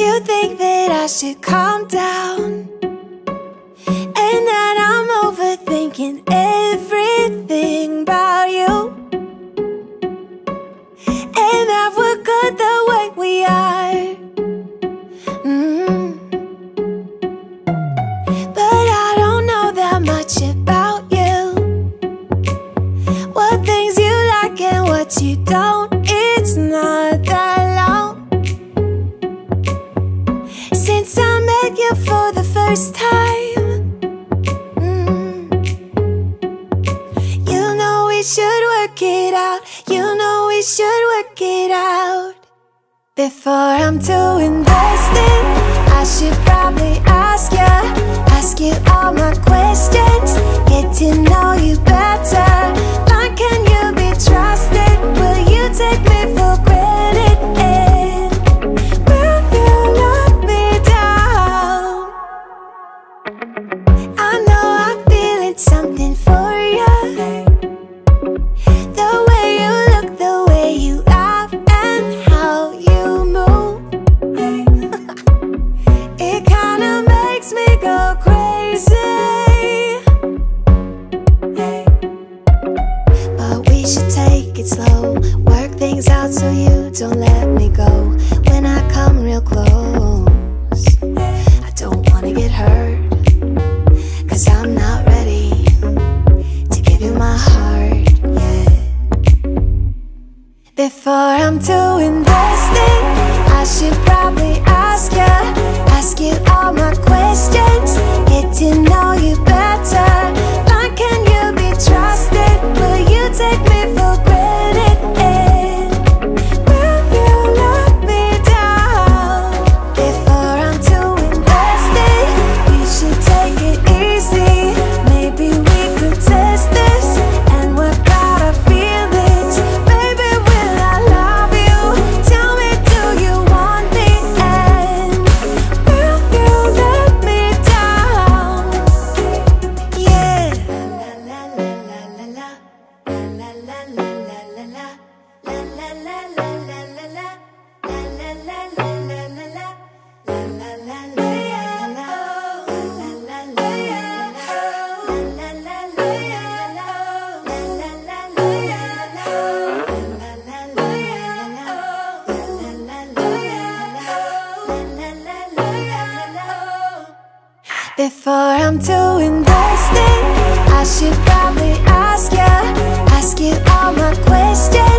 You think that I should calm down and that I'm overthinking everything about you, and that we're good the way we are. But I don't know that much about you, what things you like and what you don't. It's not that long since I met you for the first time. You know we should work it out. You know we should work it out. Before I'm too invested, I should probably ask ya, ask you all my questions, get to know you better. Why can you be trusted? Will you take me for granted? And will you knock me down? I know I'm feeling something for you. The way you look, the way you act, slow, work things out so you don't let me go. When I come real close, I don't wanna get hurt, 'cause I'm not ready to give you my heart yet. Before I'm too invested, I should probably ask ya, ask you all my questions, get to know you better. Why can you be trusted? Will you take me for granted? Before I'm too invested, I should probably ask you all my questions.